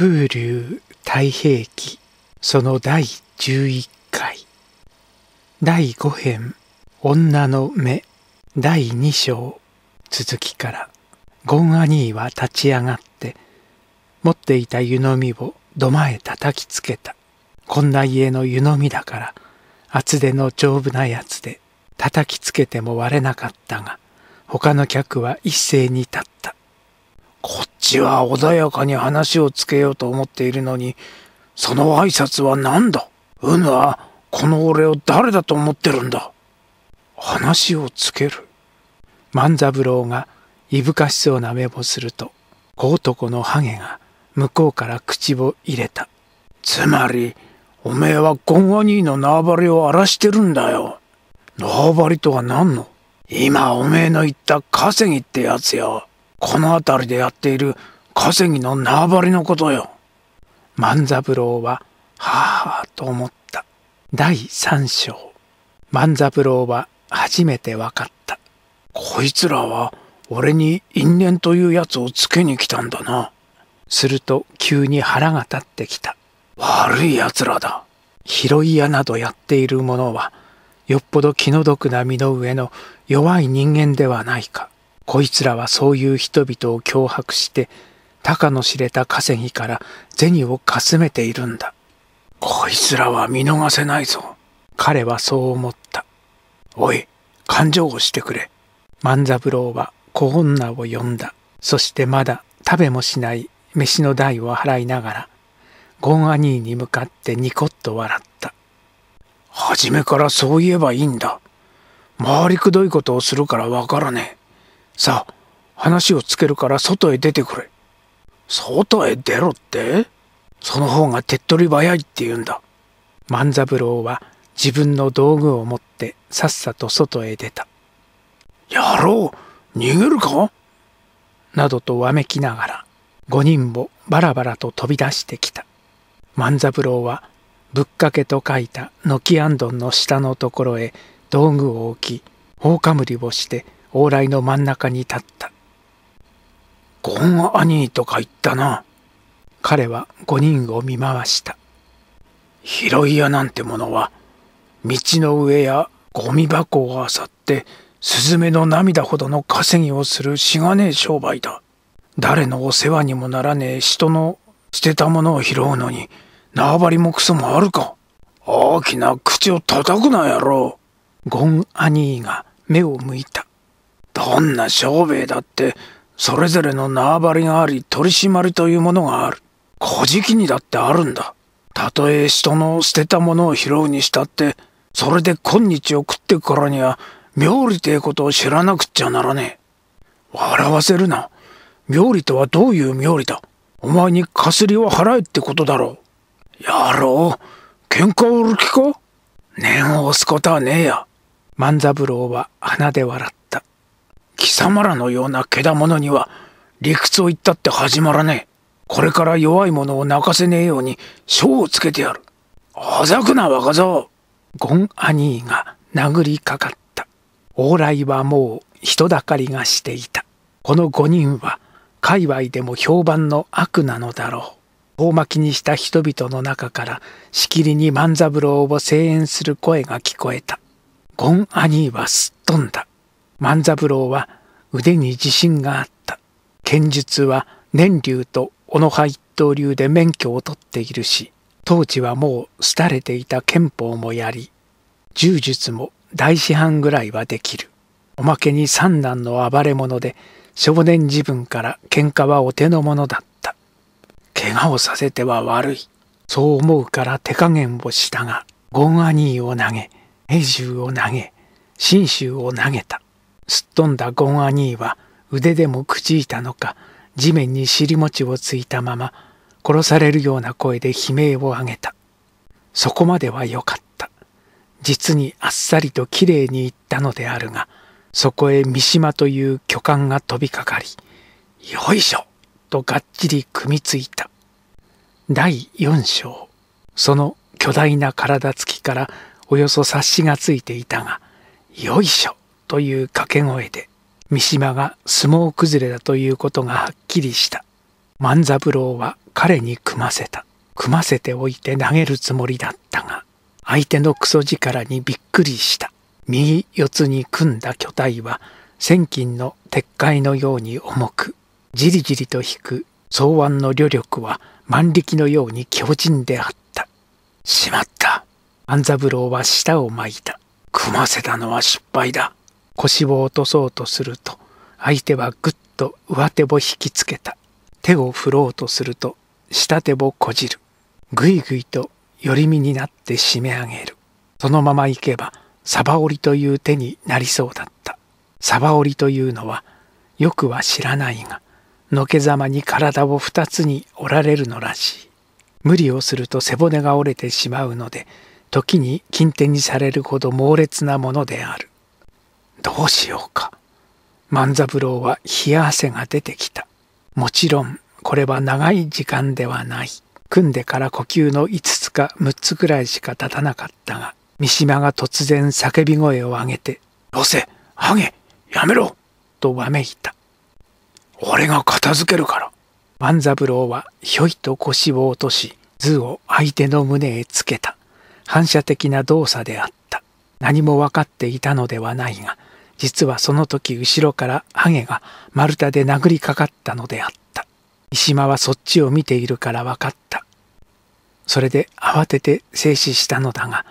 風流太平記その第11回第5編女の目第2章続きからゴン兄は立ち上がって持っていた湯飲みを土間へ叩きつけた。こんな家の湯飲みだから厚手の丈夫なやつで叩きつけても割れなかったが他の客は一斉に立った。こっちは穏やかに話をつけようと思っているのにその挨拶は何だ。うぬはこの俺を誰だと思ってるんだ。話をつける。万三郎がいぶかしそうな目をすると小男のハゲが向こうから口を入れた。つまりおめえはゴン兄の縄張りを荒らしてるんだよ。縄張りとは何の。今おめえの言った稼ぎってやつよ。この辺りでやっている稼ぎの縄張りのことよ。万三郎ははあと思った。第三章。万三郎は初めて分かった。こいつらは俺に因縁というやつをつけに来たんだな。すると急に腹が立ってきた。悪いやつらだ。拾い屋などやっている者はよっぽど気の毒な身の上の弱い人間ではないか。こいつらはそういう人々を脅迫して高の知れた稼ぎから銭をかすめているんだ。こいつらは見逃せないぞ。彼はそう思った。おい、勘定をしてくれ。万三郎は小女を呼んだ。そしてまだ食べもしない飯の代を払いながらゴン兄に向かってニコッと笑った。初めからそう言えばいいんだ。回りくどいことをするからわからねえ。さあ、話をつけるから外へ出てくれ。外へ出ろって?その方が手っ取り早いって言うんだ。万三郎は自分の道具を持ってさっさと外へ出た。やろう、逃げるか?などとわめきながら5人もバラバラと飛び出してきた。万三郎はぶっかけと書いた軒あんどんの下のところへ道具を置き、大かぶりをして往来の真ん中に立った。ゴン兄とか言ったな。彼は5人を見回した。拾い屋なんてものは道の上やゴミ箱を漁ってスズメの涙ほどの稼ぎをするしがねえ商売だ。誰のお世話にもならねえ人の捨てたものを拾うのに縄張りもクソもあるか。大きな口を叩くなやろう。ゴン兄が目を向いた。どんな商売だってそれぞれの縄張りがあり取り締まりというものがある。小じにだってあるんだ。たとえ人の捨てたものを拾うにしたってそれで今日を食ってくからには妙理てえことを知らなくっちゃならねえ。笑わせるな。妙理とはどういう妙理だ。お前にかすりを払えってことだろう。やろう、喧嘩を売る気か。念を押すことはねえや。万三郎は鼻で笑った。貴様らのようなけだものには理屈を言ったって始まらねえ。これから弱い者を泣かせねえように賞をつけてやる。あざくな若造。ゴン兄が殴りかかった。往来はもう人だかりがしていた。この5人は界隈でも評判の悪なのだろう。大巻きにした人々の中からしきりに万三郎を声援する声が聞こえた。ゴン兄はすっ飛んだ。万三郎は腕に自信があった。剣術は年流と小野派一刀流で免許を取っているし、当時はもう廃れていた剣法もやり、柔術も大師範ぐらいはできる。おまけに三男の暴れ者で、少年時分から喧嘩はお手の物だった。怪我をさせては悪い。そう思うから手加減をしたが、ゴン兄を投げ、兵十を投げ、信州を投げた。すっ飛んだゴン兄は腕でもくじいたのか地面に尻餅をついたまま殺されるような声で悲鳴を上げた。そこまではよかった。実にあっさりときれいにいったのであるが、そこへ三島という巨漢が飛びかかり「よいしょ!」とがっちり組みついた。第4章。その巨大な体つきからおよそ察しがついていたが「よいしょ!」という掛け声で三島が相撲崩れだということがはっきりした。万三郎は彼に組ませた。組ませておいて投げるつもりだったが、相手のクソ力にびっくりした。右四つに組んだ巨体は、千斤の鉄塊のように重く、じりじりと引く双腕の旅力は万力のように強靭であった。しまった。安三郎は舌を巻いた。組ませたのは失敗だ。腰を落とそうとすると、相手はぐっと上手を引きつけた。手を振ろうとすると、下手をこじる。ぐいぐいと寄り身になって締め上げる。そのまま行けば、サバ折りという手になりそうだった。サバ折りというのは、よくは知らないが、のけざまに体を二つに折られるのらしい。無理をすると背骨が折れてしまうので、時に近手にされるほど猛烈なものである。どうしようか。万三郎は冷や汗が出てきた。もちろん、これは長い時間ではない。組んでから呼吸の5つか6つくらいしか経たなかったが、三島が突然叫び声を上げて、よせ、ハゲ、やめろとわめいた。俺が片付けるから。万三郎はひょいと腰を落とし、図を相手の胸へつけた。反射的な動作であった。何も分かっていたのではないが、実はその時後ろからハゲが丸太で殴りかかったのであった。三島はそっちを見ているから分かった。それで慌てて制止したのだが、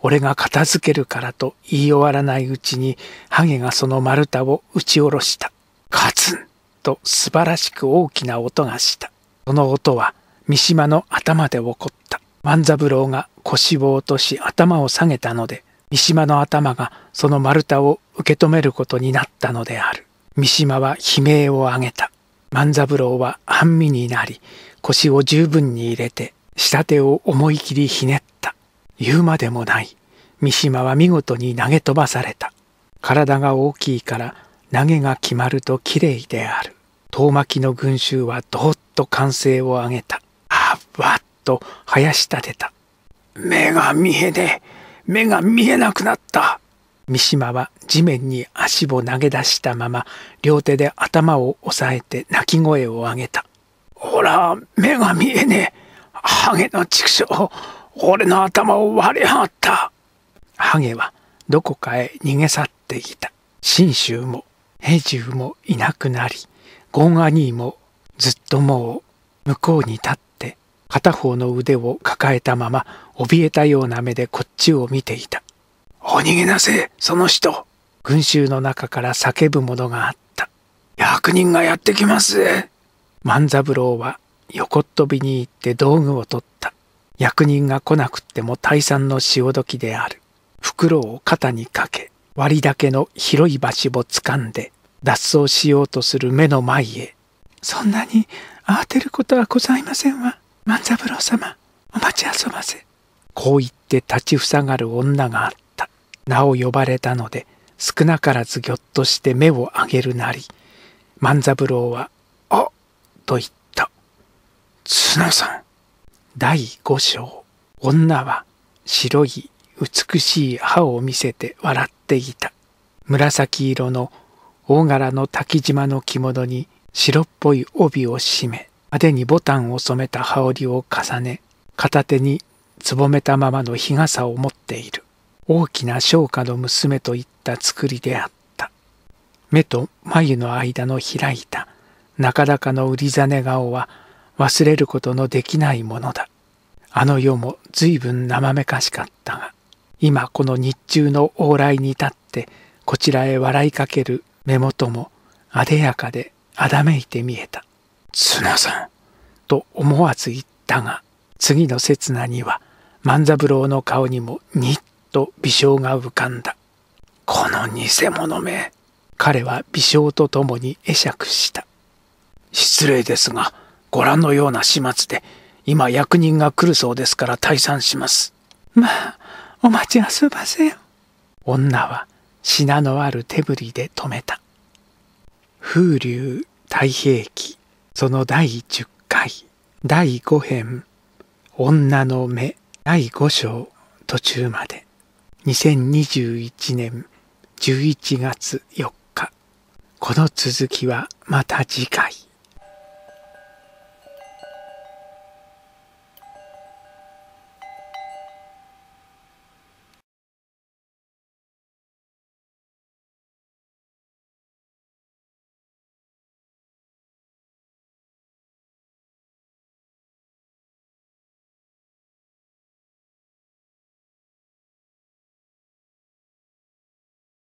俺が片付けるからと言い終わらないうちに、ハゲがその丸太を打ち下ろした。カツンと素晴らしく大きな音がした。その音は三島の頭で起こった。万三郎が腰を落とし頭を下げたので、三島の頭がその丸太を受け止めることになったのである。三島は悲鳴を上げた。万三郎は半身になり、腰を十分に入れて、下手を思い切りひねった。言うまでもない。三島は見事に投げ飛ばされた。体が大きいから、投げが決まるときれいである。遠巻きの群衆はどーっと歓声を上げた。あわっとはやし立てた。目が見えねえ。目が見えなくなった。三島は地面に足を投げ出したまま、両手で頭を押さえて泣き声を上げた。ほら、目が見えねえ。ハゲの畜生、俺の頭を割りやがった。ハゲはどこかへ逃げ去っていた。信州も平重もいなくなり、ゴンアニーもずっともう向こうに立って、片方の腕を抱えたまま、怯えたような目でこっちを見ていた。お逃げなせ、その人。群衆の中から叫ぶものがあった。役人がやってきますぜ。万三郎は横っ飛びに行って道具を取った。役人が来なくっても大産の潮時である。袋を肩にかけ、割りだけの広い箸を掴んで、脱走しようとする目の前へ。そんなに慌てることはございませんわ。万三郎様、お待ちあそばせ。こう言って立ちふさがる女があった。名を呼ばれたので、少なからずぎょっとして目を上げるなり、万三郎は、あっと言った。角さん。第5章。女は白い美しい歯を見せて笑っていた。紫色の大柄の滝島の着物に白っぽい帯を締め、派手にボタンを染めた羽織を重ね、片手につぼめたままの日傘を持っている。大きな商家の娘といった作りであった。目と眉の間の開いた、中高の売りざね顔は忘れることのできないものだ。あの世も随分生めかしかったが、今この日中の往来に立って、こちらへ笑いかける目元も、あでやかであだめいて見えた。角さんと思わず言ったが、次の刹那には万三郎の顔にもにっと微笑が浮かんだ。この偽物め。彼は微笑とともに会釈した。失礼ですが、ご覧のような始末で、今役人が来るそうですから退散します。まあお待ちあそばせよ。女は品のある手振りで止めた。風流太平記その第10回、第5編、女の目、第5章途中まで、2021年11月4日。この続きはまた次回。